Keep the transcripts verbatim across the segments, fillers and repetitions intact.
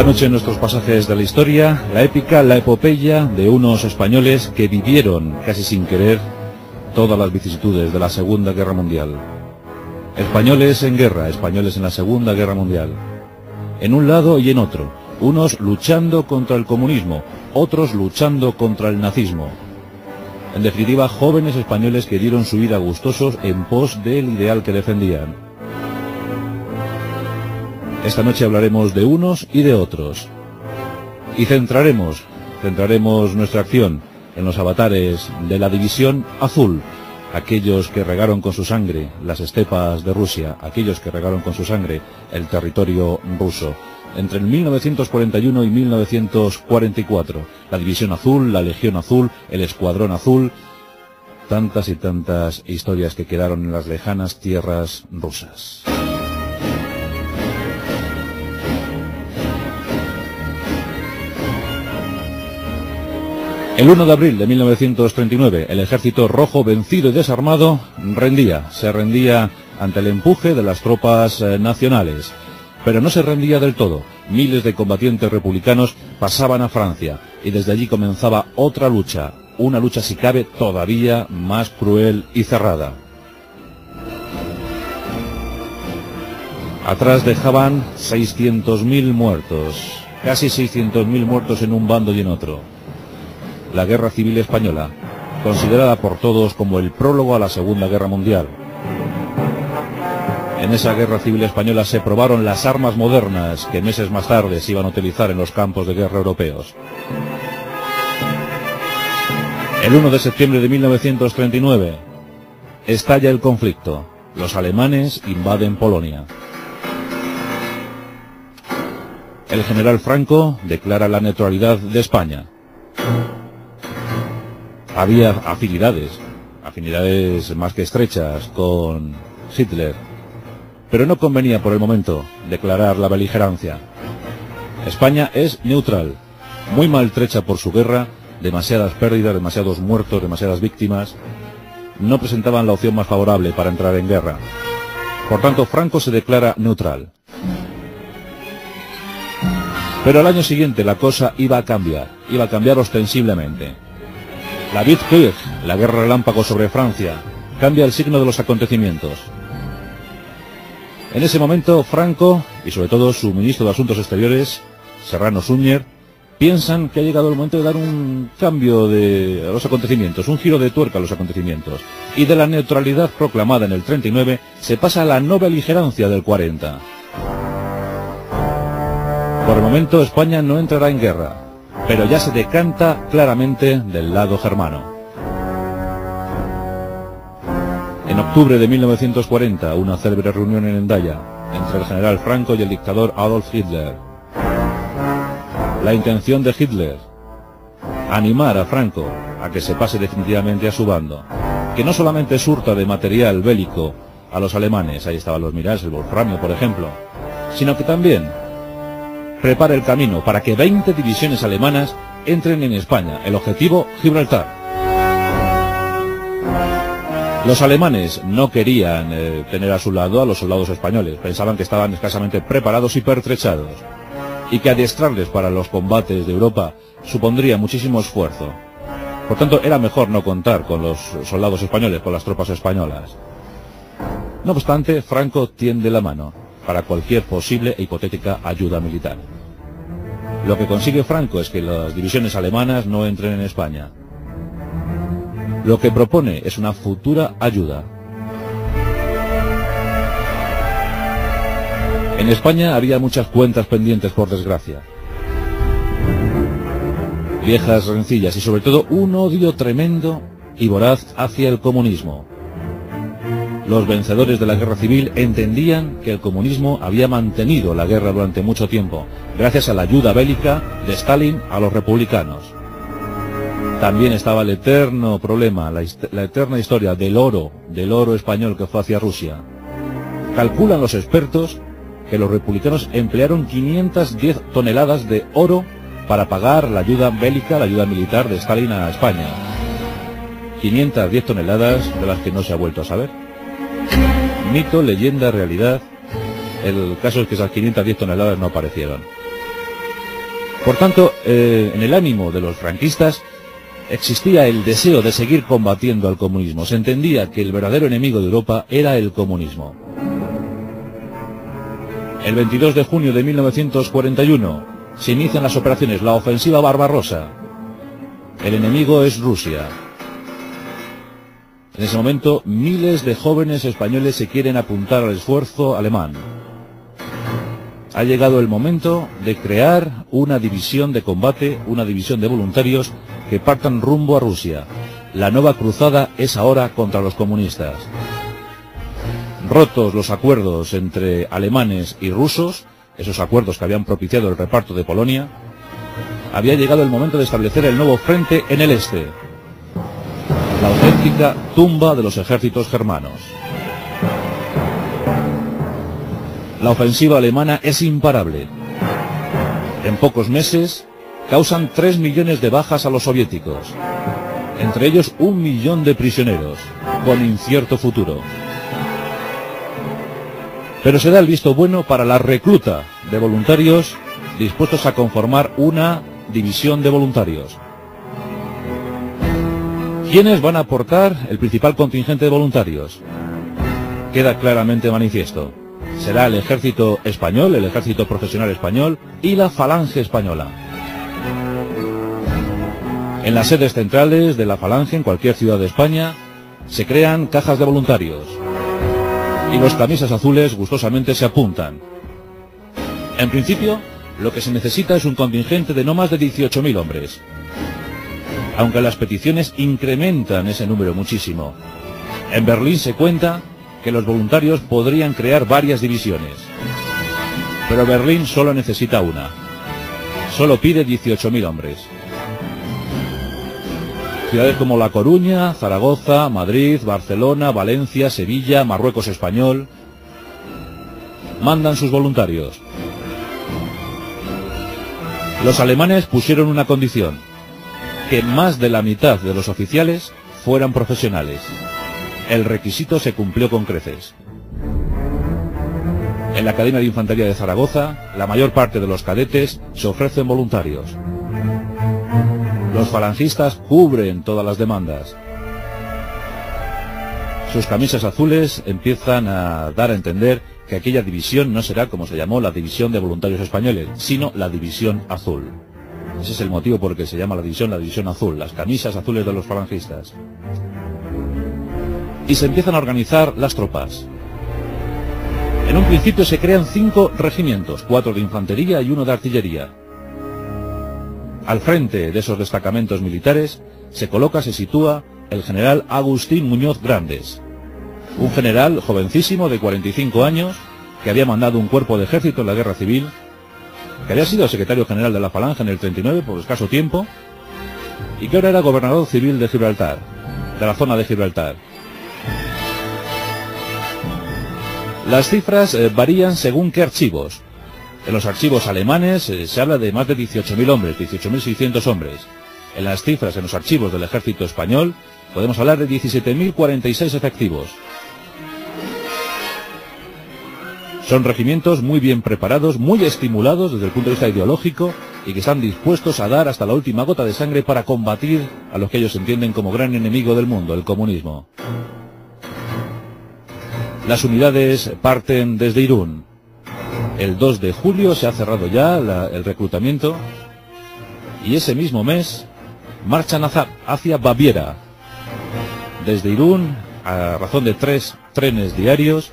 Esta noche en nuestros pasajes de la historia, la épica, la epopeya de unos españoles que vivieron, casi sin querer, todas las vicisitudes de la Segunda Guerra Mundial. Españoles en guerra, españoles en la Segunda Guerra Mundial. En un lado y en otro, unos luchando contra el comunismo, otros luchando contra el nazismo. En definitiva, jóvenes españoles que dieron su vida gustosos en pos del ideal que defendían. Esta noche hablaremos de unos y de otros. Y centraremos, centraremos nuestra acción en los avatares de la División Azul, aquellos que regaron con su sangre las estepas de Rusia, aquellos que regaron con su sangre el territorio ruso. Entre el mil novecientos cuarenta y uno y mil novecientos cuarenta y cuatro, la División Azul, la Legión Azul, el Escuadrón Azul, tantas y tantas historias que quedaron en las lejanas tierras rusas. El uno de abril de mil novecientos treinta y nueve, el ejército rojo, vencido y desarmado, rendía, se rendía ante el empuje de las tropas eh, nacionales. Pero no se rendía del todo. Miles de combatientes republicanos pasaban a Francia y desde allí comenzaba otra lucha, una lucha si cabe todavía más cruel y cerrada. Atrás dejaban seiscientos mil muertos, casi seiscientos mil muertos en un bando y en otro. La Guerra Civil Española, considerada por todos como el prólogo a la Segunda Guerra Mundial. En esa Guerra Civil Española se probaron las armas modernas que meses más tarde se iban a utilizar en los campos de guerra europeos. El uno de septiembre de mil novecientos treinta y nueve estalla el conflicto. Los alemanes invaden Polonia. El general Franco declara la neutralidad de España. Había afinidades, afinidades más que estrechas con Hitler, pero no convenía por el momento declarar la beligerancia. España es neutral, muy maltrecha por su guerra, demasiadas pérdidas, demasiados muertos, demasiadas víctimas. No presentaban la opción más favorable para entrar en guerra. Por tanto, Franco se declara neutral. Pero al año siguiente la cosa iba a cambiar, iba a cambiar ostensiblemente. La Blitzkrieg, la guerra relámpago sobre Francia, cambia el signo de los acontecimientos. En ese momento, Franco y sobre todo su ministro de Asuntos Exteriores, Serrano Súñer, piensan que ha llegado el momento de dar un cambio de los acontecimientos, un giro de tuerca a los acontecimientos. Y de la neutralidad proclamada en el treinta y nueve se pasa a la no beligerancia del cuarenta. Por el momento, España no entrará en guerra, pero ya se decanta claramente del lado germano. En octubre de mil novecientos cuarenta, una célebre reunión en Hendaya entre el general Franco y el dictador Adolf Hitler. La intención de Hitler, animar a Franco a que se pase definitivamente a su bando, que no solamente surta de material bélico a los alemanes, ahí estaban los misiles, el Wolframio por ejemplo, sino que también prepara el camino para que veinte divisiones alemanas entren en España, el objetivo Gibraltar. Los alemanes no querían eh, tener a su lado a los soldados españoles, pensaban que estaban escasamente preparados y pertrechados, y que adiestrarles para los combates de Europa supondría muchísimo esfuerzo. Por tanto, era mejor no contar con los soldados españoles, con las tropas españolas. No obstante, Franco tiende la mano para cualquier posible e hipotética ayuda militar. Lo que consigue Franco es que las divisiones alemanas no entren en España. Lo que propone es una futura ayuda. En España había muchas cuentas pendientes, por desgracia. Viejas rencillas y sobre todo un odio tremendo y voraz hacia el comunismo. Los vencedores de la guerra civil entendían que el comunismo había mantenido la guerra durante mucho tiempo, gracias a la ayuda bélica de Stalin a los republicanos. También estaba el eterno problema, la, la eterna historia del oro, del oro español que fue hacia Rusia. Calculan los expertos que los republicanos emplearon quinientas diez toneladas de oro para pagar la ayuda bélica, la ayuda militar de Stalin a España. quinientas diez toneladas de las que no se ha vuelto a saber. Mito, leyenda, realidad. El caso es que esas quinientas diez toneladas no aparecieron. Por tanto, eh, en el ánimo de los franquistas existía el deseo de seguir combatiendo al comunismo. Se entendía que el verdadero enemigo de Europa era el comunismo. El veintidós de junio de mil novecientos cuarenta y uno se inician las operaciones, la ofensiva Barbarroja. El enemigo es Rusia. En ese momento, miles de jóvenes españoles se quieren apuntar al esfuerzo alemán. Ha llegado el momento de crear una división de combate, una división de voluntarios que partan rumbo a Rusia. La nueva cruzada es ahora contra los comunistas. Rotos los acuerdos entre alemanes y rusos, esos acuerdos que habían propiciado el reparto de Polonia, había llegado el momento de establecer el nuevo frente en el este, la auténtica tumba de los ejércitos germanos. La ofensiva alemana es imparable. En pocos meses causan tres millones de bajas a los soviéticos, entre ellos un millón de prisioneros, con incierto futuro. Pero se da el visto bueno para la recluta de voluntarios dispuestos a conformar una división de voluntarios. ¿Quiénes van a aportar el principal contingente de voluntarios? Queda claramente manifiesto. Será el ejército español, el ejército profesional español y la falange española. En las sedes centrales de la falange, en cualquier ciudad de España, se crean cajas de voluntarios. Y los camisas azules gustosamente se apuntan. En principio, lo que se necesita es un contingente de no más de dieciocho mil hombres. Aunque las peticiones incrementan ese número muchísimo. En Berlín se cuenta que los voluntarios podrían crear varias divisiones, pero Berlín solo necesita una. Solo pide dieciocho mil hombres. Ciudades como La Coruña, Zaragoza, Madrid, Barcelona, Valencia, Sevilla, Marruecos español mandan sus voluntarios. Los alemanes pusieron una condición: que más de la mitad de los oficiales fueran profesionales. El requisito se cumplió con creces. En la Academia de Infantería de Zaragoza, la mayor parte de los cadetes se ofrecen voluntarios. Los falangistas cubren todas las demandas. Sus camisas azules empiezan a dar a entender que aquella división no será, como se llamó, la división de voluntarios españoles, sino la división azul. Ese es el motivo por el que se llama la división la división azul, las camisas azules de los falangistas. Y se empiezan a organizar las tropas. En un principio se crean cinco regimientos, cuatro de infantería y uno de artillería. Al frente de esos destacamentos militares se coloca, se sitúa el general Agustín Muñoz Grandes, un general jovencísimo de cuarenta y cinco años que había mandado un cuerpo de ejército en la guerra civil, que había sido secretario general de la Falange en el treinta y nueve por escaso tiempo y que ahora era gobernador civil de Gibraltar, de la zona de Gibraltar. Las cifras eh, varían según qué archivos. En los archivos alemanes eh, se habla de más de dieciocho mil hombres, dieciocho mil seiscientos hombres. En las cifras, en los archivos del ejército español, podemos hablar de diecisiete mil cuarenta y seis efectivos. Son regimientos muy bien preparados, muy estimulados desde el punto de vista ideológico y que están dispuestos a dar hasta la última gota de sangre para combatir a los que ellos entienden como gran enemigo del mundo, el comunismo. Las unidades parten desde Irún. El dos de julio se ha cerrado ya la, el reclutamiento y ese mismo mes marchan hacia, hacia Baviera. Desde Irún, a razón de tres trenes diarios,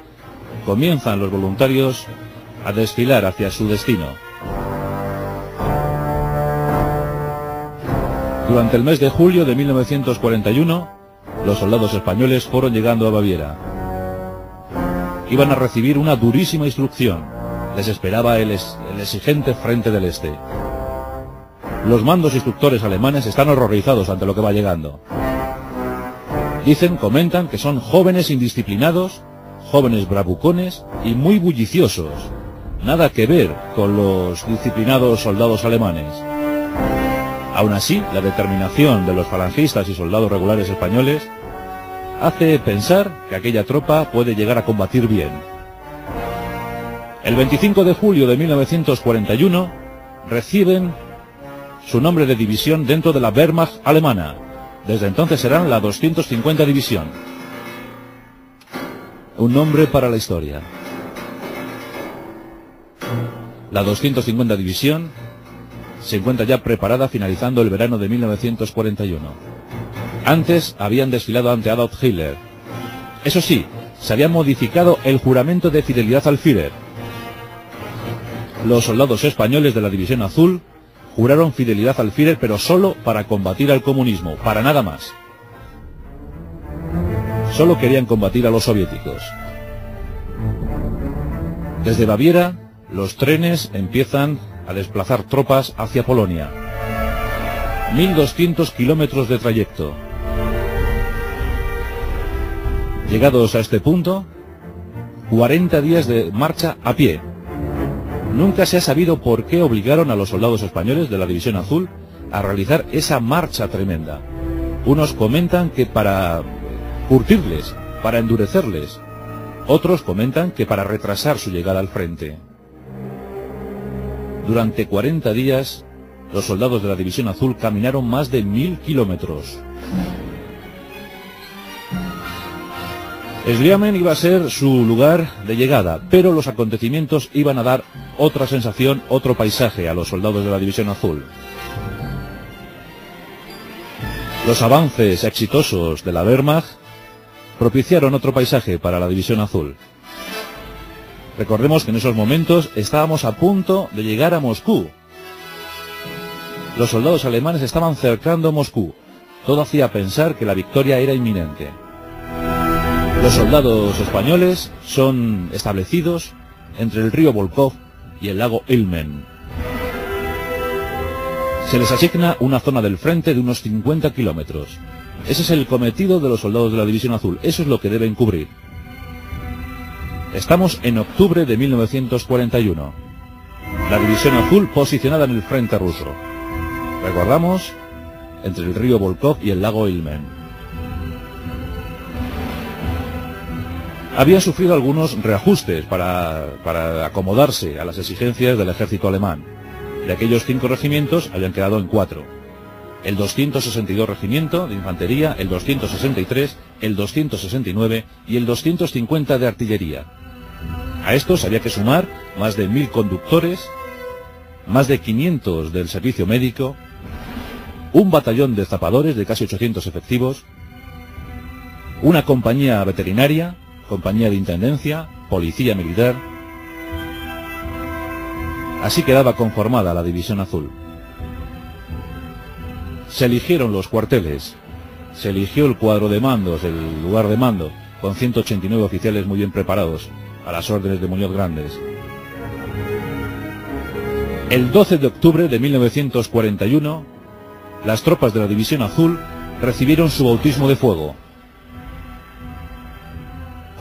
comienzan los voluntarios a desfilar hacia su destino. Durante el mes de julio de mil novecientos cuarenta y uno, los soldados españoles fueron llegando a Baviera. Iban a recibir una durísima instrucción. Les esperaba el, es, el exigente frente del este. Los mandos instructores alemanes están horrorizados ante lo que va llegando. Dicen, comentan que son jóvenes indisciplinados, jóvenes bravucones y muy bulliciosos. Nada que ver con los disciplinados soldados alemanes. Aún así, la determinación de los falangistas y soldados regulares españoles hace pensar que aquella tropa puede llegar a combatir bien. El veinticinco de julio de mil novecientos cuarenta y uno reciben su nombre de división dentro de la Wehrmacht alemana. Desde entonces serán la doscientos cincuenta División. Un nombre para la historia. La doscientos cincuenta División se encuentra ya preparada finalizando el verano de mil novecientos cuarenta y uno. Antes habían desfilado ante Adolf Hitler. Eso sí, se había modificado el juramento de fidelidad al Führer. Los soldados españoles de la División Azul juraron fidelidad al Führer, pero solo para combatir al comunismo, para nada más. Solo querían combatir a los soviéticos. Desde Baviera, los trenes empiezan a desplazar tropas hacia Polonia. mil doscientos kilómetros de trayecto. Llegados a este punto, cuarenta días de marcha a pie. Nunca se ha sabido por qué obligaron a los soldados españoles de la División Azul a realizar esa marcha tremenda. Unos comentan que para curtirles, para endurecerles. Otros comentan que para retrasar su llegada al frente. Durante cuarenta días, los soldados de la División Azul caminaron más de mil kilómetros. Sliamen iba a ser su lugar de llegada, pero los acontecimientos iban a dar otra sensación, otro paisaje a los soldados de la División Azul. Los avances exitosos de la Wehrmacht propiciaron otro paisaje para la División Azul. Recordemos que en esos momentos estábamos a punto de llegar a Moscú. Los soldados alemanes estaban cercando Moscú. Todo hacía pensar que la victoria era inminente. Los soldados españoles son establecidos entre el río Volkov y el lago Ilmen. Se les asigna una zona del frente de unos cincuenta kilómetros. Ese es el cometido de los soldados de la División Azul, eso es lo que deben cubrir. Estamos en octubre de mil novecientos cuarenta y uno. La División Azul posicionada en el frente ruso. Recordamos, entre el río Volkov y el lago Ilmen. Habían sufrido algunos reajustes para, para acomodarse a las exigencias del ejército alemán. De aquellos cinco regimientos habían quedado en cuatro. El doscientos sesenta y dos regimiento de infantería, el doscientos sesenta y tres, el doscientos sesenta y nueve y el doscientos cincuenta de artillería. A estos había que sumar más de mil conductores, más de quinientos del servicio médico, un batallón de zapadores de casi ochocientos efectivos, una compañía veterinaria, compañía de intendencia, policía militar. Así quedaba conformada la División Azul. Se eligieron los cuarteles, se eligió el cuadro de mandos, el lugar de mando, con ciento ochenta y nueve oficiales muy bien preparados, a las órdenes de Muñoz Grandes. El doce de octubre de mil novecientos cuarenta y uno, las tropas de la División Azul recibieron su bautismo de fuego.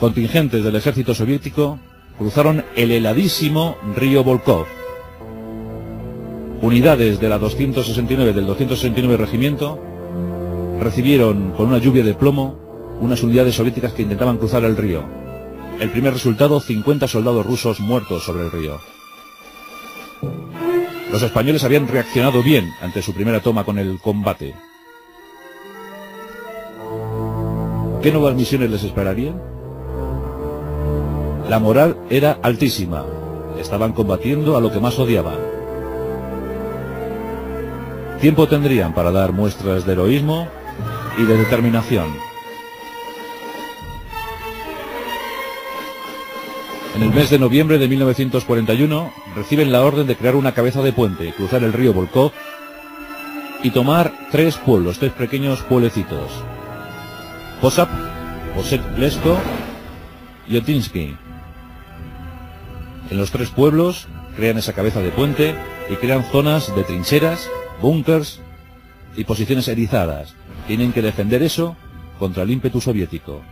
Contingentes del ejército soviético cruzaron el heladísimo río Volkov. Unidades de la doscientos sesenta y nueve del doscientos sesenta y nueve regimiento recibieron con una lluvia de plomo unas unidades soviéticas que intentaban cruzar el río. El primer resultado, cincuenta soldados rusos muertos sobre el río. Los españoles habían reaccionado bien ante su primera toma con el combate. ¿Qué nuevas misiones les esperarían? La moral era altísima. Estaban combatiendo a lo que más odiaban. Tiempo tendrían para dar muestras de heroísmo y de determinación. En el mes de noviembre de mil novecientos cuarenta y uno reciben la orden de crear una cabeza de puente, cruzar el río Volkov y tomar tres pueblos, tres pequeños pueblecitos: Posad, Joset, Lesko y Otinsky. En los tres pueblos crean esa cabeza de puente y crean zonas de trincheras, búnkers y posiciones erizadas. Tienen que defender eso contra el ímpetu soviético.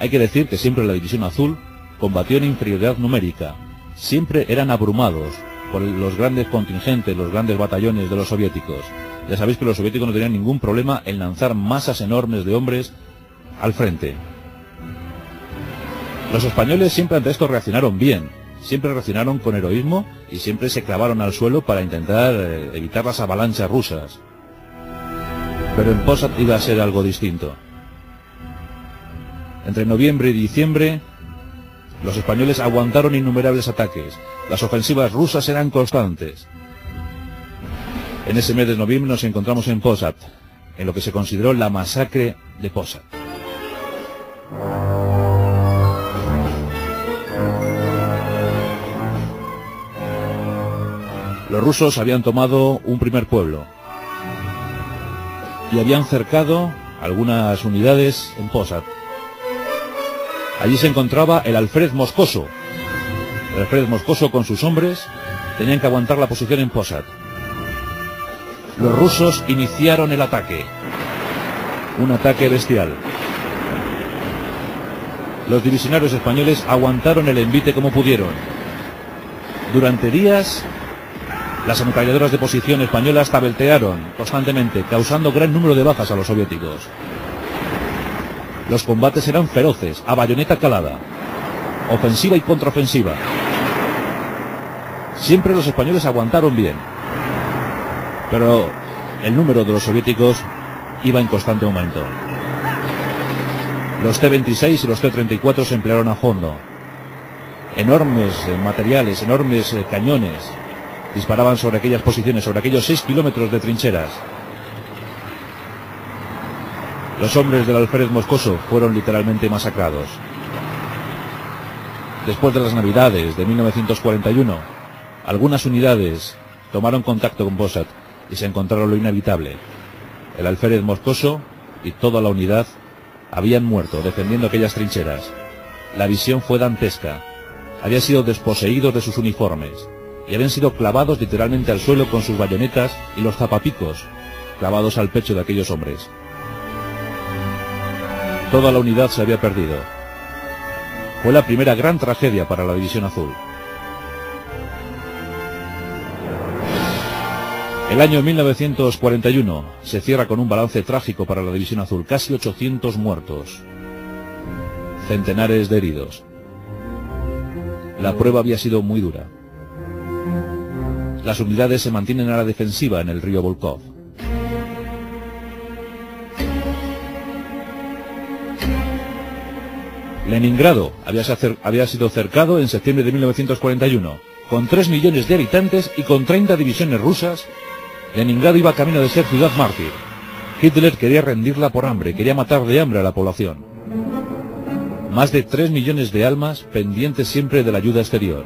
Hay que decir que siempre la División Azul combatió en inferioridad numérica. Siempre eran abrumados por los grandes contingentes, los grandes batallones de los soviéticos. Ya sabéis que los soviéticos no tenían ningún problema en lanzar masas enormes de hombres al frente. Los españoles siempre ante esto reaccionaron bien. siempre reaccionaron con heroísmo y siempre se clavaron al suelo para intentar eh, evitar las avalanchas rusas. Pero en Posad iba a ser algo distinto. Entre noviembre y diciembre, los españoles aguantaron innumerables ataques. Las ofensivas rusas eran constantes. En ese mes de noviembre nos encontramos en Posad, en lo que se consideró la masacre de Posad. Los rusos habían tomado un primer pueblo y habían cercado algunas unidades en Posad. Allí se encontraba el Alfred Moscoso. El Alfred Moscoso con sus hombres tenían que aguantar la posición en Posad. Los rusos iniciaron el ataque. Un ataque bestial. Los divisionarios españoles aguantaron el envite como pudieron. Durante días, las ametralladoras de posición españolas tabeltearon constantemente, causando gran número de bajas a los soviéticos. Los combates eran feroces, a bayoneta calada, ofensiva y contraofensiva. Siempre los españoles aguantaron bien, pero el número de los soviéticos iba en constante aumento. Los T veintiséis y los T treinta y cuatro se emplearon a fondo. Enormes materiales, enormes cañones, disparaban sobre aquellas posiciones, sobre aquellos seis kilómetros de trincheras. Los hombres del Alfred Moscoso fueron literalmente masacrados. Después de las Navidades de mil novecientos cuarenta y uno, algunas unidades tomaron contacto con Posad y se encontraron lo inevitable. El Alfred Moscoso y toda la unidad habían muerto defendiendo aquellas trincheras. La visión fue dantesca. Habían sido desposeídos de sus uniformes y habían sido clavados literalmente al suelo con sus bayonetas y los zapapicos clavados al pecho de aquellos hombres. Toda la unidad se había perdido. Fue la primera gran tragedia para la División Azul. El año mil novecientos cuarenta y uno se cierra con un balance trágico para la División Azul. Casi ochocientos muertos. Centenares de heridos. La prueba había sido muy dura. Las unidades se mantienen a la defensiva en el río Volkov. Leningrado había, había sido cercado en septiembre de mil novecientos cuarenta y uno. Con tres millones de habitantes y con treinta divisiones rusas, Leningrado iba camino de ser ciudad mártir. Hitler quería rendirla por hambre, quería matar de hambre a la población. Más de tres millones de almas pendientes siempre de la ayuda exterior.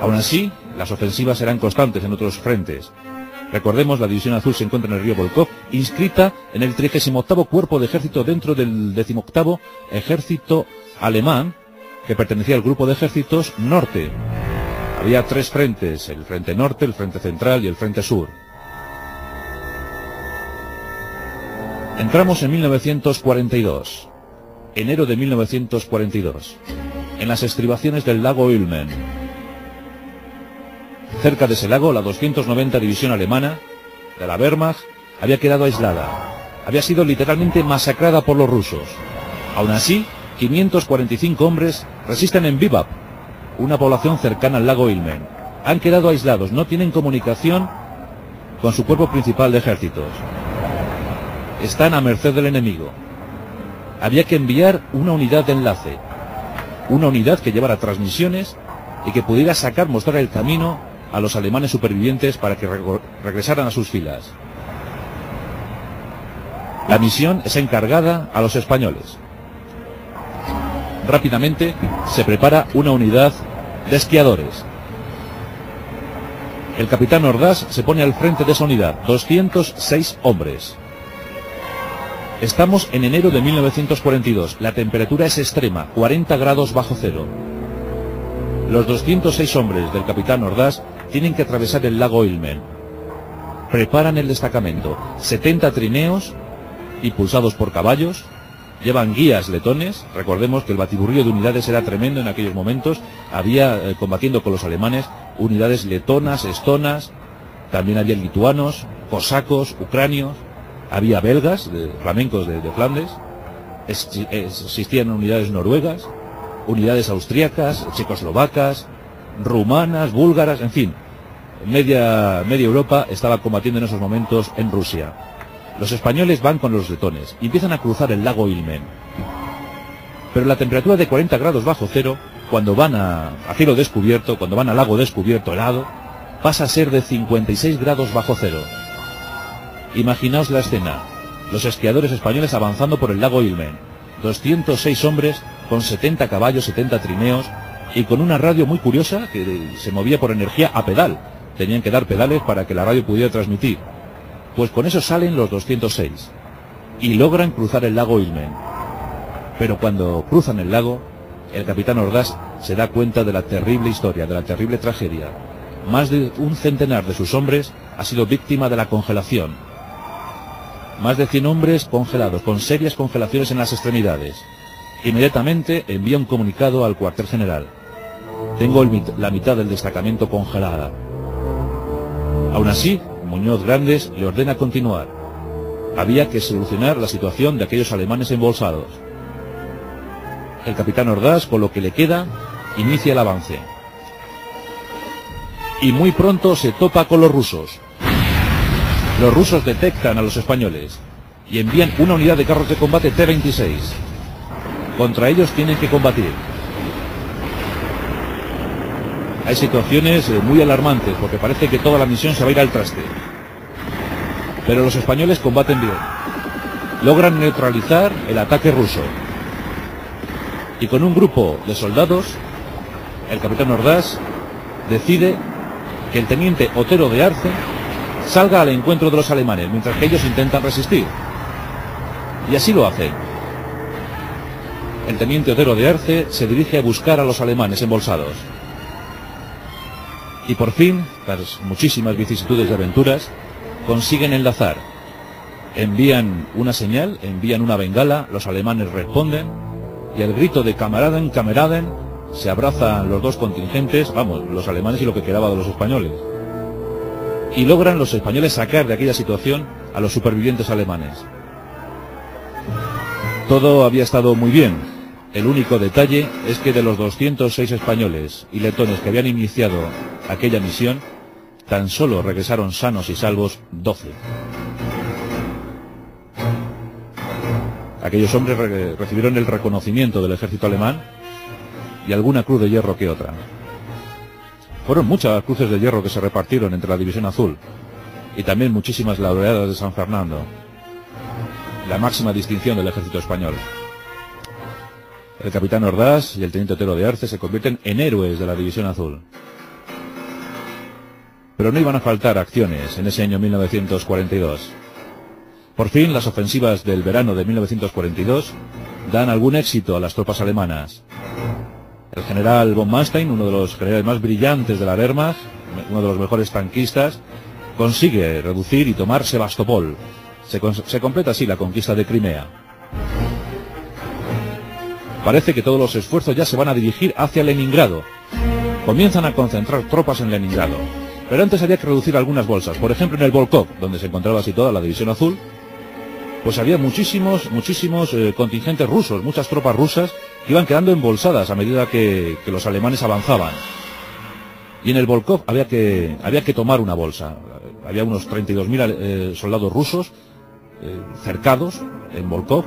Aún así, las ofensivas eran constantes en otros frentes. Recordemos, la División Azul se encuentra en el río Volkov, inscrita en el trigésimo octavo Cuerpo de Ejército dentro del decimoctavo Ejército Alemán, que pertenecía al Grupo de Ejércitos Norte. Había tres frentes, el Frente Norte, el Frente Central y el Frente Sur. Entramos en mil novecientos cuarenta y dos, enero de mil novecientos cuarenta y dos, en las estribaciones del lago Ilmen. Cerca de ese lago, la doscientos novena División Alemana de la Wehrmacht había quedado aislada. Había sido literalmente masacrada por los rusos. Aún así, quinientos cuarenta y cinco hombres resisten en Vivab, una población cercana al lago Ilmen. Han quedado aislados, no tienen comunicación con su cuerpo principal de ejércitos. Están a merced del enemigo. Había que enviar una unidad de enlace, una unidad que llevara transmisiones y que pudiera sacar, mostrar el camino a los alemanes supervivientes para que regresaran a sus filas. La misión es encargada a los españoles. Rápidamente se prepara una unidad de esquiadores. El capitán Ordaz se pone al frente de esa unidad, doscientos seis hombres. Estamos en enero de mil novecientos cuarenta y dos, la temperatura es extrema, cuarenta grados bajo cero. Los doscientos seis hombres del capitán Ordaz tienen que atravesar el lago Ilmen. Preparan el destacamento, setenta trineos, impulsados por caballos, llevan guías letones. Recordemos que el batiburrillo de unidades era tremendo en aquellos momentos. Había, eh, combatiendo con los alemanes, unidades letonas, estonas, también había lituanos, cosacos, ucranios, había belgas, de, flamencos de, de Flandes, es, es, existían unidades noruegas, unidades austriacas, checoslovacas, rumanas, búlgaras, en fin. Media, media Europa estaba combatiendo en esos momentos en Rusia. Los españoles van con los letones y empiezan a cruzar el lago Ilmen. Pero la temperatura de cuarenta grados bajo cero, cuando van a, a cielo descubierto, cuando van al lago descubierto helado, pasa a ser de cincuenta y seis grados bajo cero. Imaginaos la escena, los esquiadores españoles avanzando por el lago Ilmen, doscientos seis hombres con setenta caballos, setenta trineos y con una radio muy curiosa que se movía por energía a pedal, tenían que dar pedales para que la radio pudiera transmitir. Pues con eso salen los doscientos seis y logran cruzar el lago Ilmen. Pero cuando cruzan el lago, el capitán Ordaz se da cuenta de la terrible historia, de la terrible tragedia. Más de un centenar de sus hombres ha sido víctima de la congelación. Más de cien hombres congelados, con serias congelaciones en las extremidades. Inmediatamente envía un comunicado al cuartel general. Tengo el, la mitad del destacamento congelada. Aún así, Muñoz Grandes le ordena continuar. Había que solucionar la situación de aquellos alemanes embolsados. El capitán Ordaz, con lo que le queda, inicia el avance. Y muy pronto se topa con los rusos. Los rusos detectan a los españoles y envían una unidad de carros de combate T veintiséis. Contra ellos tienen que combatir. Hay situaciones muy alarmantes porque parece que toda la misión se va a ir al traste. Pero los españoles combaten bien. Logran neutralizar el ataque ruso. Y con un grupo de soldados, el capitán Ordaz decide que el teniente Otero de Arce salga al encuentro de los alemanes, mientras que ellos intentan resistir. Y así lo hace. El teniente Otero de Arce se dirige a buscar a los alemanes embolsados. Y por fin, tras muchísimas vicisitudes y aventuras, consiguen enlazar. Envían una señal, envían una bengala, los alemanes responden, y al grito de camaraden, camaraden, se abrazan los dos contingentes, vamos, los alemanes y lo que quedaba de los españoles. Y logran los españoles sacar de aquella situación a los supervivientes alemanes. Todo había estado muy bien. El único detalle es que de los doscientos seis españoles y letones que habían iniciado aquella misión, tan solo regresaron sanos y salvos doce. Aquellos hombres re- recibieron el reconocimiento del ejército alemán y alguna cruz de hierro que otra. Fueron muchas cruces de hierro que se repartieron entre la División Azul y también muchísimas laureadas de San Fernando, la máxima distinción del ejército español. El capitán Ordaz y el teniente Otero de Arce se convierten en héroes de la División Azul. Pero no iban a faltar acciones en ese año mil novecientos cuarenta y dos. Por fin, las ofensivas del verano de mil novecientos cuarenta y dos dan algún éxito a las tropas alemanas. El general von Manstein, uno de los generales más brillantes de la Wehrmacht, uno de los mejores tanquistas, consigue reducir y tomar Sebastopol. Se, se completa así la conquista de Crimea. Parece que todos los esfuerzos ya se van a dirigir hacia Leningrado. Comienzan a concentrar tropas en Leningrado. Pero antes había que reducir algunas bolsas. Por ejemplo, en el Volkov, donde se encontraba situada la División Azul, pues había muchísimos, muchísimos eh, contingentes rusos, muchas tropas rusas, que iban quedando embolsadas a medida que, que los alemanes avanzaban. Y en el Volkov había que, había que tomar una bolsa. Había unos treinta y dos mil eh, soldados rusos eh, cercados en Volkov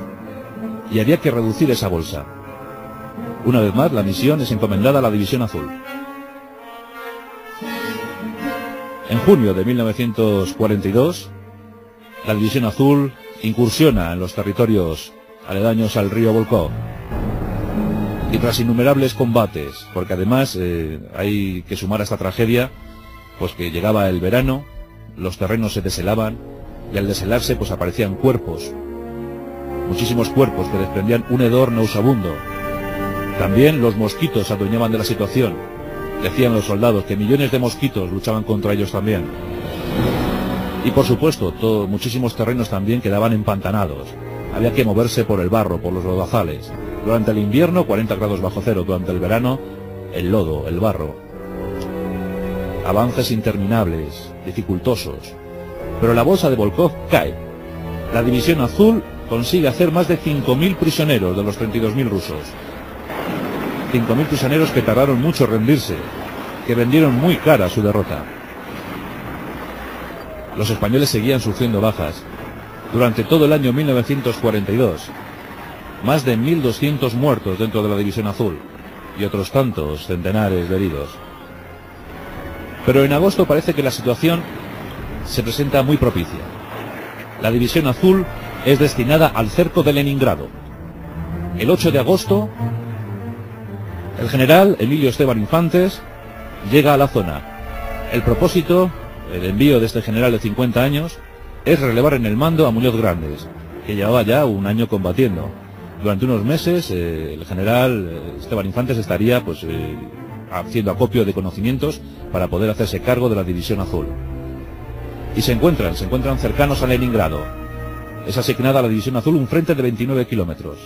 y había que reducir esa bolsa. Una vez más, la misión es encomendada a la División Azul. En junio de mil novecientos cuarenta y dos, la División Azul incursiona en los territorios aledaños al río Volkov. Y tras innumerables combates, porque además eh, hay que sumar a esta tragedia, pues que llegaba el verano, los terrenos se deshelaban, y al deshelarse pues aparecían cuerpos, muchísimos cuerpos que desprendían un hedor nauseabundo. También los mosquitos se adueñaban de la situación. Decían los soldados que millones de mosquitos luchaban contra ellos también. Y por supuesto, todo, muchísimos terrenos también quedaban empantanados. Había que moverse por el barro, por los lodazales. Durante el invierno, cuarenta grados bajo cero. Durante el verano, el lodo, el barro. Avances interminables, dificultosos. Pero la bolsa de Volkov cae. La División Azul consigue hacer más de cinco mil prisioneros de los treinta y dos mil rusos. cinco mil prisioneros que tardaron mucho en rendirse, que vendieron muy cara su derrota. Los españoles seguían sufriendo bajas. Durante todo el año mil novecientos cuarenta y dos, más de mil doscientos muertos dentro de la División Azul y otros tantos centenares de heridos. Pero en agosto parece que la situación se presenta muy propicia. La División Azul es destinada al cerco de Leningrado. El ocho de agosto, el general Emilio Esteban Infantes llega a la zona. El propósito, el envío de este general de cincuenta años, es relevar en el mando a Muñoz Grandes, que llevaba ya un año combatiendo. Durante unos meses eh, el general Esteban Infantes estaría pues, eh, haciendo acopio de conocimientos para poder hacerse cargo de la División Azul. Y se encuentran, se encuentran cercanos a Leningrado. Es asignada a la División Azul un frente de veintinueve kilómetros.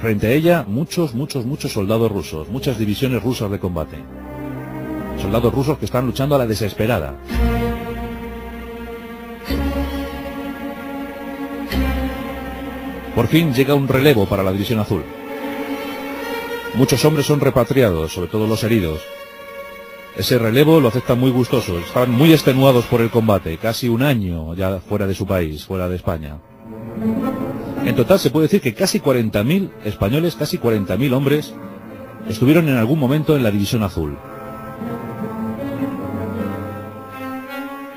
Frente a ella, muchos, muchos, muchos soldados rusos, muchas divisiones rusas de combate. Soldados rusos que están luchando a la desesperada. Por fin llega un relevo para la División Azul. Muchos hombres son repatriados, sobre todo los heridos. Ese relevo lo aceptan muy gustosos, estaban muy extenuados por el combate, casi un año ya fuera de su país, fuera de España. En total se puede decir que casi cuarenta mil españoles, casi cuarenta mil hombres, estuvieron en algún momento en la División Azul.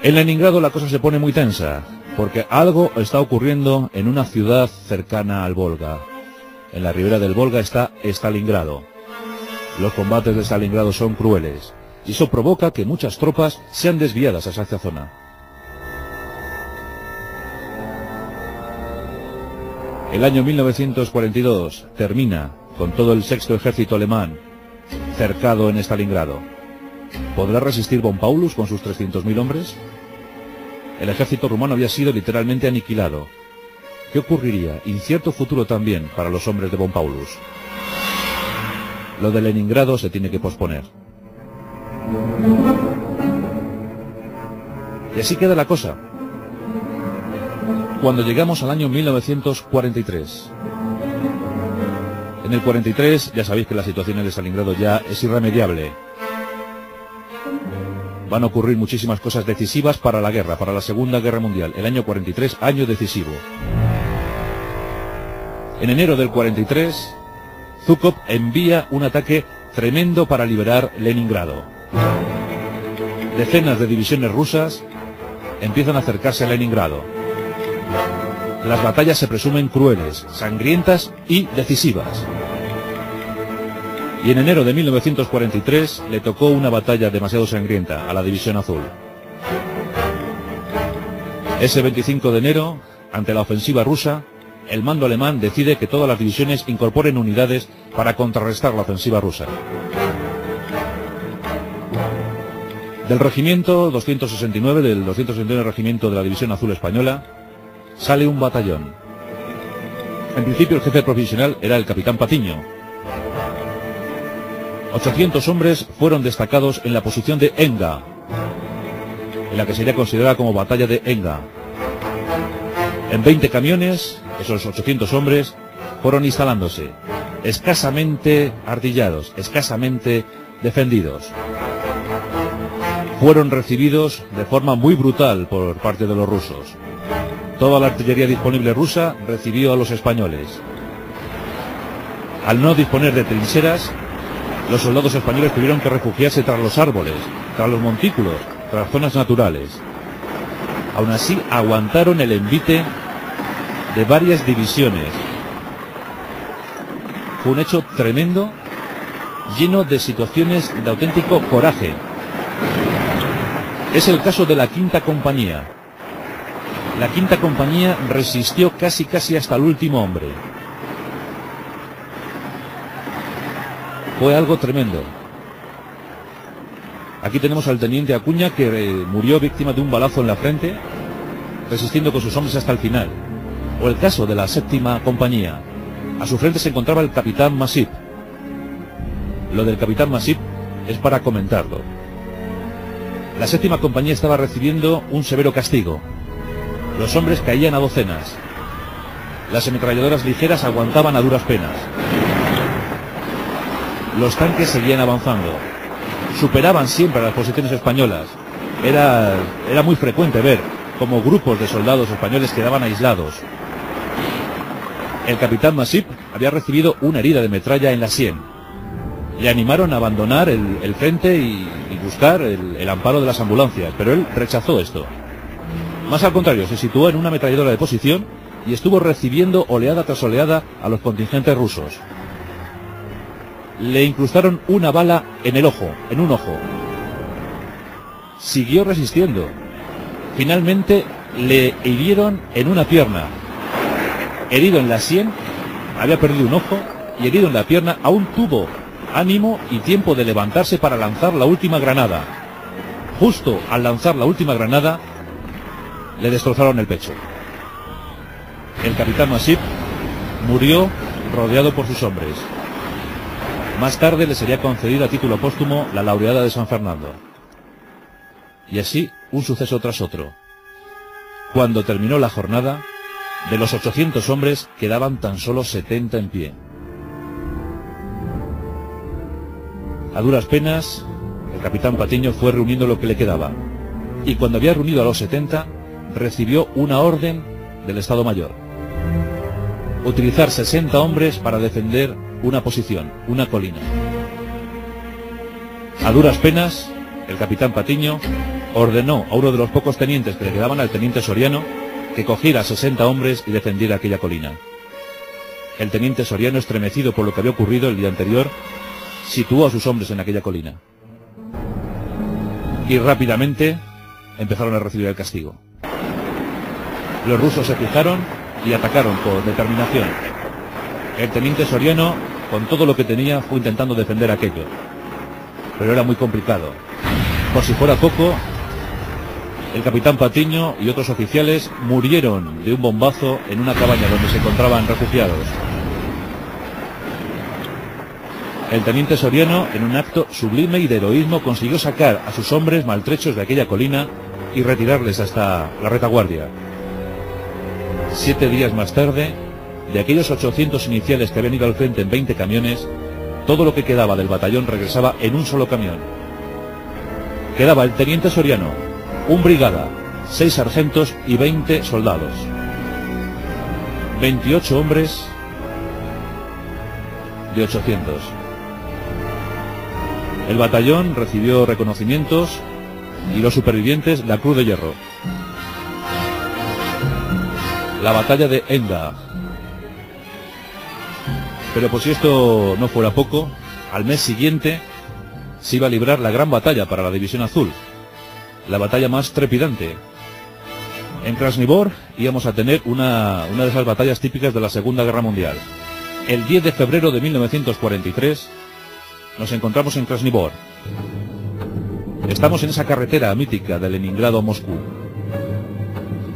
En Leningrado la cosa se pone muy tensa, porque algo está ocurriendo en una ciudad cercana al Volga. En la ribera del Volga está Stalingrado. Los combates de Stalingrado son crueles. Y eso provoca que muchas tropas sean desviadas hacia esa zona. El año mil novecientos cuarenta y dos termina con todo el sexto ejército alemán cercado en Stalingrado. ¿Podrá resistir Von Paulus con sus trescientos mil hombres? El ejército rumano había sido literalmente aniquilado. ¿Qué ocurriría? Incierto futuro también para los hombres de Von Paulus. Lo de Leningrado se tiene que posponer. Y así queda la cosa. Cuando llegamos al año mil novecientos cuarenta y tres. En el cuarenta y tres ya sabéis que la situación en Stalingrado ya es irremediable. Van a ocurrir muchísimas cosas decisivas para la guerra, para la Segunda Guerra Mundial. El año cuarenta y tres, año decisivo. En enero del cuarenta y tres, Zhukov envía un ataque tremendo para liberar Leningrado. Decenas de divisiones rusas empiezan a acercarse a Leningrado. Las batallas se presumen crueles, sangrientas y decisivas. Y en enero de mil novecientos cuarenta y tres le tocó una batalla demasiado sangrienta a la División Azul. Ese veinticinco de enero, ante la ofensiva rusa, el mando alemán decide que todas las divisiones incorporen unidades para contrarrestar la ofensiva rusa. Del regimiento doscientos sesenta y nueve, del doscientos sesenta y nueve regimiento de la División Azul Española, sale un batallón. En principio el jefe provisional era el capitán Patiño. ochocientos hombres fueron destacados en la posición de Enga, en la que sería considerada como batalla de Enga. En veinte camiones, esos ochocientos hombres fueron instalándose, escasamente artillados, escasamente defendidos. Fueron recibidos de forma muy brutal por parte de los rusos. Toda la artillería disponible rusa recibió a los españoles. Al no disponer de trincheras, los soldados españoles tuvieron que refugiarse tras los árboles, tras los montículos, tras zonas naturales. Aún así, aguantaron el envite de varias divisiones. Fue un hecho tremendo, lleno de situaciones de auténtico coraje. Es el caso de la quinta compañía. La quinta compañía resistió casi casi hasta el último hombre. Fue algo tremendo. Aquí tenemos al teniente Acuña, que eh, murió víctima de un balazo en la frente, resistiendo con sus hombres hasta el final. O el caso de la séptima compañía. A su frente se encontraba el capitán Masip. Lo del capitán Masip es para comentarlo. La séptima compañía estaba recibiendo un severo castigo. Los hombres caían a docenas. Las ametralladoras ligeras aguantaban a duras penas. los tanques seguían avanzando. Superaban siempre a las posiciones españolas. Era, era muy frecuente ver como grupos de soldados españoles quedaban aislados. El capitán Masip había recibido una herida de metralla en la sien. Le animaron a abandonar el, el frente y, y buscar el, el amparo de las ambulancias, pero él rechazó esto. Más al contrario, se situó en una ametralladora de posición y estuvo recibiendo oleada tras oleada a los contingentes rusos. Le incrustaron una bala en el ojo, en un ojo. Siguió resistiendo. Finalmente le hirieron en una pierna. Herido en la sien, había perdido un ojo, y herido en la pierna aún tuvo ánimo y tiempo de levantarse para lanzar la última granada. Justo al lanzar la última granada, le destrozaron el pecho. El capitán Masip murió rodeado por sus hombres. Más tarde le sería concedida a título póstumo la laureada de San Fernando. Y así, un suceso tras otro. Cuando terminó la jornada, de los ochocientos hombres quedaban tan solo setenta en pie. A duras penas, el capitán Patiño fue reuniendo lo que le quedaba. Y cuando había reunido a los setenta, recibió una orden del Estado Mayor. Utilizar sesenta hombres para defender una posición, una colina. A duras penas, el capitán Patiño ordenó a uno de los pocos tenientes que le quedaban, al teniente Soriano, que cogiera sesenta hombres y defendiera aquella colina. El teniente Soriano, estremecido por lo que había ocurrido el día anterior, situó a sus hombres en aquella colina. Y rápidamente empezaron a recibir el castigo. Los rusos se fijaron y atacaron con determinación. El teniente Soriano, con todo lo que tenía, fue intentando defender aquello. Pero era muy complicado. Por si fuera poco, el capitán Patiño y otros oficiales murieron de un bombazo en una cabaña donde se encontraban refugiados. El teniente Soriano, en un acto sublime y de heroísmo, consiguió sacar a sus hombres maltrechos de aquella colina y retirarles hasta la retaguardia. Siete días más tarde, de aquellos ochocientos iniciales que habían ido al frente en veinte camiones, todo lo que quedaba del batallón regresaba en un solo camión. Quedaba el teniente Soriano, un brigada, seis sargentos y veinte soldados. veintiocho hombres de ochocientos. El batallón recibió reconocimientos y los supervivientes la Cruz de Hierro. La batalla de Enga. Pero por si esto no fuera poco, al mes siguiente se iba a librar la gran batalla para la División Azul, la batalla más trepidante. En Krasny Bor íbamos a tener una, una de esas batallas típicas de la Segunda Guerra Mundial. El diez de febrero de mil novecientos cuarenta y tres nos encontramos en Krasny Bor. Estamos en esa carretera mítica de Leningrado a Moscú.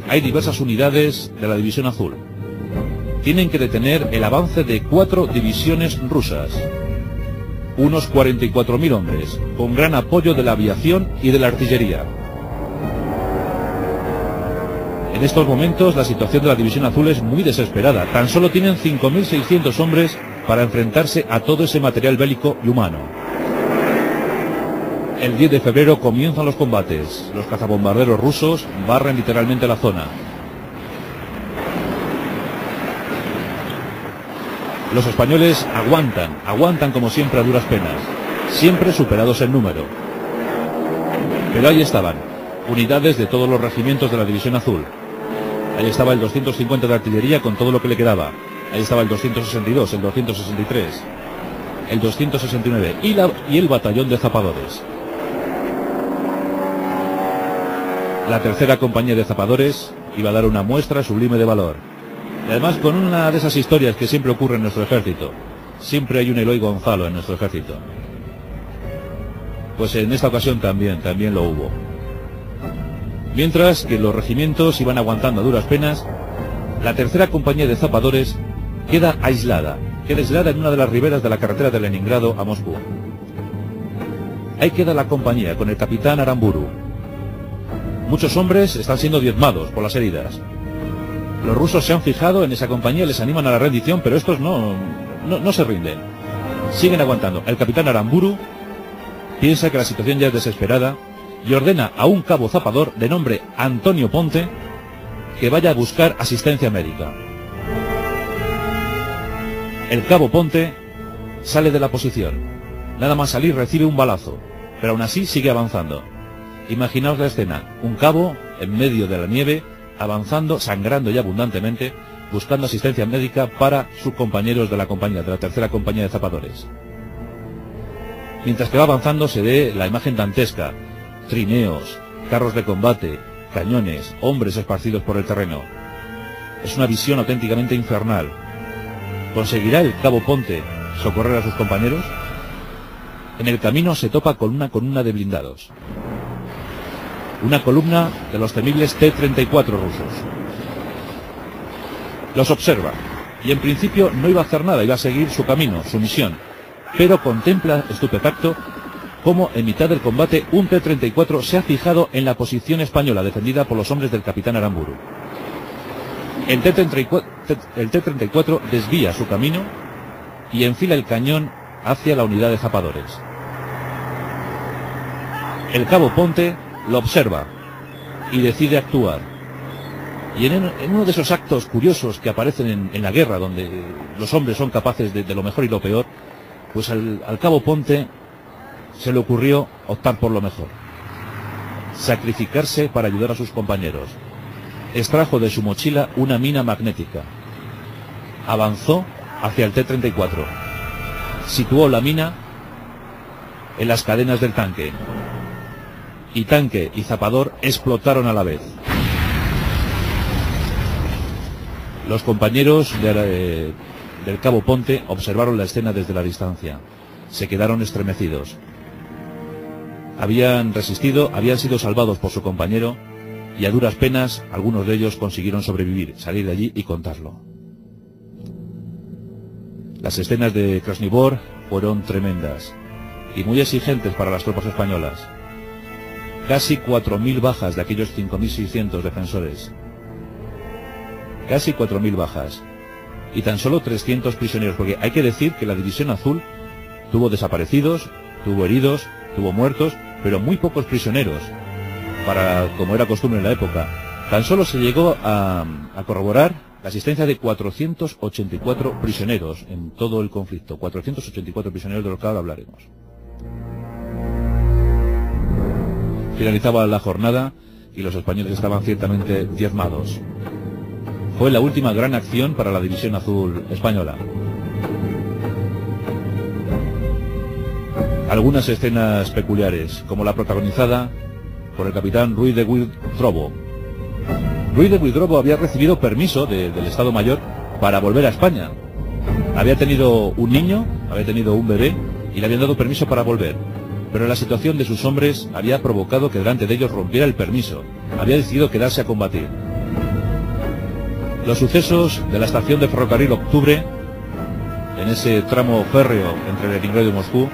Hay diversas unidades de la División Azul. Tienen que detener el avance de cuatro divisiones rusas. Unos cuarenta y cuatro mil hombres, con gran apoyo de la aviación y de la artillería. En estos momentos la situación de la División Azul es muy desesperada. Tan solo tienen cinco mil seiscientos hombres para enfrentarse a todo ese material bélico y humano. El diez de febrero comienzan los combates. Los cazabombarderos rusos barren literalmente la zona. Los españoles aguantan, aguantan como siempre a duras penas, siempre superados en número. Pero ahí estaban, unidades de todos los regimientos de la División Azul. Ahí estaba el doscientos cincuenta de artillería con todo lo que le quedaba. Ahí estaba el doscientos sesenta y dos, el doscientos sesenta y tres, el doscientos sesenta y nueve y, la, y el batallón de zapadores. La tercera compañía de zapadores iba a dar una muestra sublime de valor. Y además con una de esas historias que siempre ocurre en nuestro ejército. Siempre hay un Eloy Gonzalo en nuestro ejército. Pues en esta ocasión también, también lo hubo. Mientras que los regimientos iban aguantando a duras penas, la tercera compañía de zapadores queda aislada. Queda aislada en una de las riberas de la carretera de Leningrado a Moscú. Ahí queda la compañía con el capitán Aramburu. Muchos hombres están siendo diezmados por las heridas. Los rusos se han fijado en esa compañía, les animan a la rendición, pero estos no, no, no se rinden. Siguen aguantando. El capitán Aramburu piensa que la situación ya es desesperada y ordena a un cabo zapador de nombre Antonio Ponte que vaya a buscar asistencia médica. El cabo Ponte sale de la posición. Nada más salir recibe un balazo, pero aún así sigue avanzando. Imaginaos la escena, un cabo en medio de la nieve, avanzando, sangrando y abundantemente, buscando asistencia médica para sus compañeros de la compañía, de la tercera compañía de zapadores. Mientras que va avanzando se ve la imagen dantesca, trineos, carros de combate, cañones, hombres esparcidos por el terreno. Es una visión auténticamente infernal. ¿Conseguirá el cabo Ponte socorrer a sus compañeros? En el camino se topa con una columna de blindados. Una columna de los temibles T treinta y cuatro rusos. Los observa, y en principio no iba a hacer nada, iba a seguir su camino, su misión, pero contempla estupefacto cómo en mitad del combate un T treinta y cuatro se ha fijado en la posición española defendida por los hombres del capitán Aramburu. El T treinta y cuatro desvía su camino y enfila el cañón hacia la unidad de zapadores. El cabo Ponte lo observa y decide actuar. Y en, en uno de esos actos curiosos que aparecen en, en la guerra, donde los hombres son capaces de, de lo mejor y lo peor, pues al, al cabo Ponte se le ocurrió optar por lo mejor. Sacrificarse para ayudar a sus compañeros. Extrajo de su mochila una mina magnética. Avanzó hacia el T treinta y cuatro. Situó la mina en las cadenas del tanque. Y tanque y zapador explotaron a la vez. Los compañeros de, eh, del cabo Ponte observaron la escena desde la distancia. Se quedaron estremecidos. Habían resistido, habían sido salvados por su compañero y a duras penas algunos de ellos consiguieron sobrevivir, salir de allí y contarlo. Las escenas de Krasny Bor fueron tremendas y muy exigentes para las tropas españolas. Casi cuatro mil bajas de aquellos cinco mil seiscientos defensores. Casi cuatro mil bajas y tan solo trescientos prisioneros, porque hay que decir que la División Azul tuvo desaparecidos, tuvo heridos, tuvo muertos, pero muy pocos prisioneros, para como era costumbre en la época. Tan solo se llegó a, a corroborar la asistencia de cuatrocientos ochenta y cuatro prisioneros en todo el conflicto, cuatrocientos ochenta y cuatro prisioneros de los que ahora hablaremos. Finalizaba la jornada y los españoles estaban ciertamente diezmados. Fue la última gran acción para la División Azul española. Algunas escenas peculiares, como la protagonizada por el capitán Ruiz de Huidobro. Ruiz de Huidobro había recibido permiso de, del Estado Mayor para volver a España. Había tenido un niño, había tenido un bebé y le habían dado permiso para volver. Pero la situación de sus hombres había provocado que delante de ellos rompiera el permiso. Había decidido quedarse a combatir. Los sucesos de la estación de ferrocarril Octubre, en ese tramo férreo entre Leningrado y Moscú,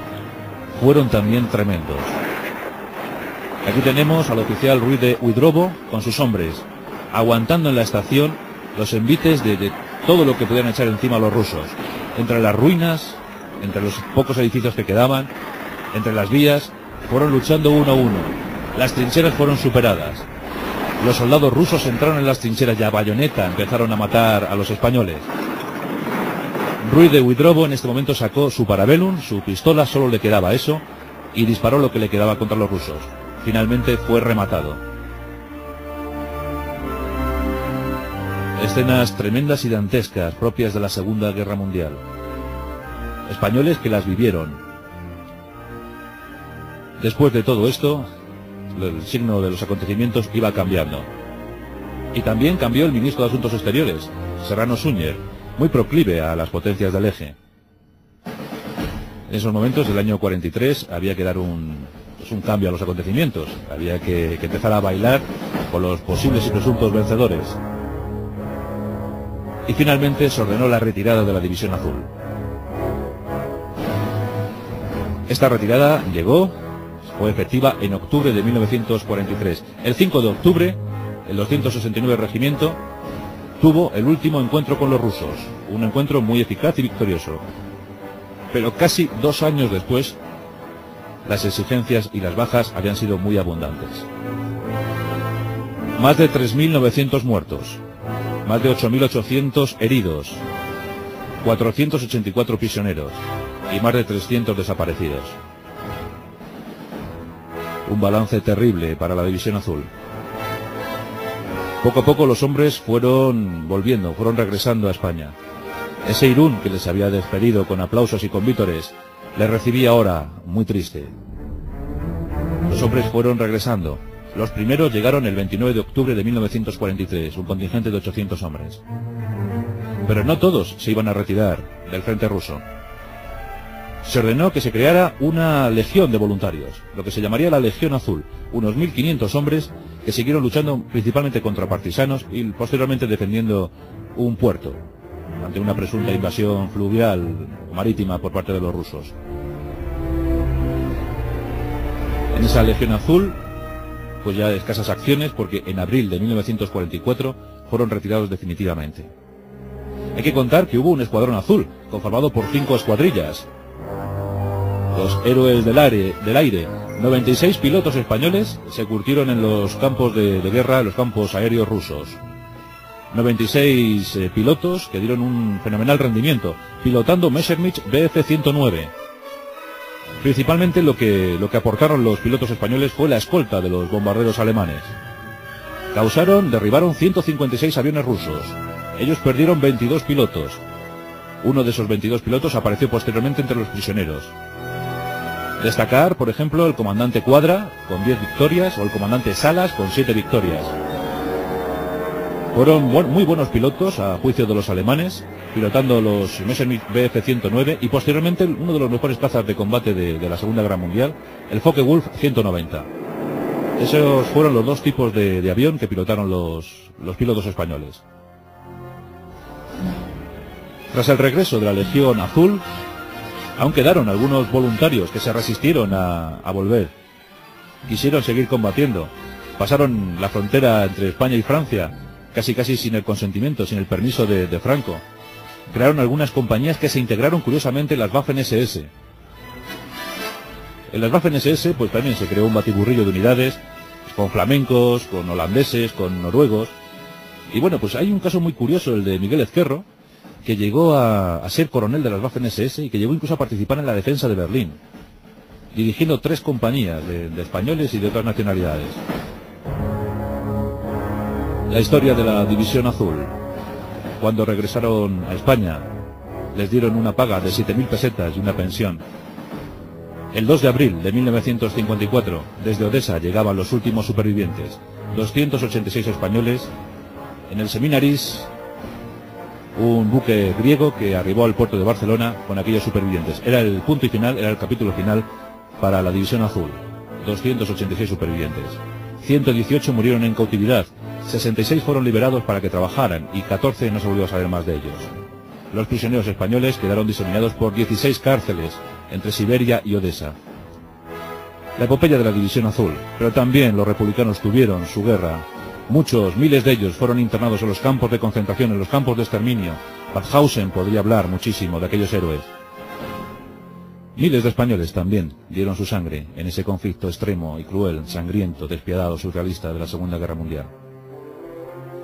fueron también tremendos. Aquí tenemos al oficial Ruiz de Huidobro con sus hombres, aguantando en la estación los envites de, de todo lo que pudieran echar encima los rusos, entre las ruinas, entre los pocos edificios que quedaban, entre las vías. Fueron luchando uno a uno. Las trincheras fueron superadas. Los soldados rusos entraron en las trincheras y a bayoneta empezaron a matar a los españoles. Ruiz de Huidobro en este momento sacó su parabellum, su pistola, solo le quedaba eso, y disparó lo que le quedaba contra los rusos. Finalmente fue rematado. Escenas tremendas y dantescas propias de la Segunda Guerra Mundial. Españoles que las vivieron. Después de todo esto, el signo de los acontecimientos iba cambiando. Y también cambió el ministro de Asuntos Exteriores, Serrano Súñer, muy proclive a las potencias del eje. En esos momentos, el año cuarenta y tres, había que dar un, pues un cambio a los acontecimientos. Había que, que empezar a bailar con los posibles y presuntos vencedores. Y finalmente se ordenó la retirada de la División Azul. Esta retirada llegó, fue efectiva en octubre de mil novecientos cuarenta y tres. El cinco de octubre, el doscientos sesenta y nueve Regimiento tuvo el último encuentro con los rusos, un encuentro muy eficaz y victorioso. pero casi dos años después las exigencias y las bajas habían sido muy abundantes. Más de tres mil novecientos muertos, más de ocho mil ochocientos heridos, cuatrocientos ochenta y cuatro prisioneros y más de trescientos desaparecidos. Un balance terrible para la División Azul. Poco a poco los hombres fueron volviendo, fueron regresando a España. Ese Irún que les había despedido con aplausos y con vítores, les recibía ahora muy triste. Los hombres fueron regresando. Los primeros llegaron el veintinueve de octubre de mil novecientos cuarenta y tres, un contingente de ochocientos hombres. Pero no todos se iban a retirar del frente ruso. Se ordenó que se creara una legión de voluntarios, lo que se llamaría la Legión Azul, unos mil quinientos hombres que siguieron luchando principalmente contra partisanos y posteriormente defendiendo un puerto ante una presunta invasión fluvial o marítima por parte de los rusos. En esa Legión Azul, pues ya escasas acciones, porque en abril de mil novecientos cuarenta y cuatro fueron retirados definitivamente. Hay que contar que hubo un escuadrón azul, conformado por cinco escuadrillas. Los héroes del aire, del aire, noventa y seis pilotos españoles se curtieron en los campos de, de guerra, en los campos aéreos rusos. noventa y seis eh, pilotos que dieron un fenomenal rendimiento, pilotando Messerschmitt B F ciento nueve. Principalmente lo que, lo que aportaron los pilotos españoles fue la escolta de los bombarderos alemanes. Causaron, derribaron ciento cincuenta y seis aviones rusos. Ellos perdieron veintidós pilotos. Uno de esos veintidós pilotos apareció posteriormente entre los prisioneros. Destacar, por ejemplo, el comandante Cuadra, con diez victorias, o el comandante Salas, con siete victorias. Fueron bu- muy buenos pilotos, a juicio de los alemanes, pilotando los Messerschmitt B F ciento nueve y posteriormente uno de los mejores cazas de combate de, de la Segunda Guerra Mundial, el Focke-Wulf ciento noventa. Esos fueron los dos tipos de, de avión que pilotaron los, los pilotos españoles. Tras el regreso de la Legión Azul, aún quedaron algunos voluntarios que se resistieron a, a volver. Quisieron seguir combatiendo. Pasaron la frontera entre España y Francia, casi casi sin el consentimiento, sin el permiso de, de Franco. Crearon algunas compañías que se integraron curiosamente en las Waffen S S. En las Waffen S S pues también se creó un batiburrillo de unidades, con flamencos, con holandeses, con noruegos. Y bueno, pues hay un caso muy curioso, el de Miguel Ezquerro, que llegó a, a ser coronel de las Waffen S S y que llegó incluso a participar en la defensa de Berlín, dirigiendo tres compañías de, de españoles y de otras nacionalidades. La historia de la División Azul. Cuando regresaron a España, les dieron una paga de siete mil pesetas y una pensión. El dos de abril de mil novecientos cincuenta y cuatro, desde Odessa llegaban los últimos supervivientes, doscientos ochenta y seis españoles, en el Seminaris, un buque griego que arribó al puerto de Barcelona con aquellos supervivientes. Era el punto y final, era el capítulo final para la División Azul. doscientos ochenta y seis supervivientes. ciento dieciocho murieron en cautividad, sesenta y seis fueron liberados para que trabajaran y catorce no se volvió a saber más de ellos. Los prisioneros españoles quedaron diseminados por dieciséis cárceles entre Siberia y Odessa. La epopeya de la División Azul, pero también los republicanos tuvieron su guerra. Muchos, miles de ellos fueron internados en los campos de concentración, en los campos de exterminio. Mauthausen podría hablar muchísimo de aquellos héroes. Miles de españoles también dieron su sangre en ese conflicto extremo y cruel, sangriento, despiadado, surrealista de la Segunda Guerra Mundial.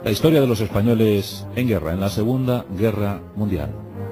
La historia de los españoles en guerra, en la Segunda Guerra Mundial.